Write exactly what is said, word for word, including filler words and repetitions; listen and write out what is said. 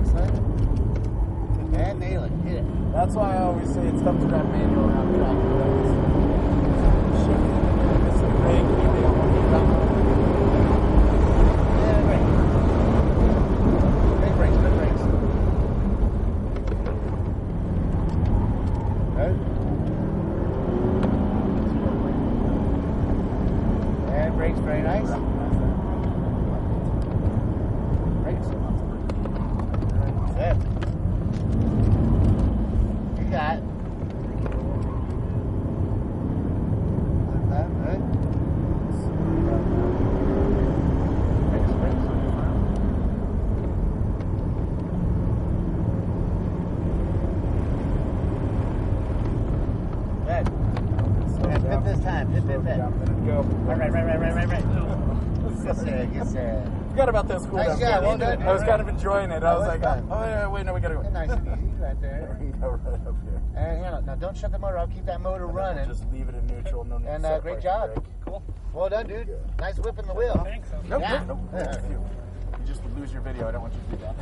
Excellent. And nail it. Hit it. That's why I always say it's tough to grab manual around track. It's shift. It's a great email when you're done. Yeah, great. Great brakes, good brakes. Good. And brakes, very nice. This time, hit, hit, hit. Go. Right, right, right, right, right, right. Yes, sir, yes, sir. Forgot about those cool nice job, well done. I was kind of enjoying it. I was like, oh, wait, wait, no, we gotta go. Nice and easy right there. We can go right up here. And handle it. Now, don't shut the motor off. Keep that motor running. Just leave it in neutral. No need to. And uh, great job. Cool. Well done, dude. Nice whipping the wheel. Thanks. Nope, nope, nope. You just would lose your video. I don't want you to do that.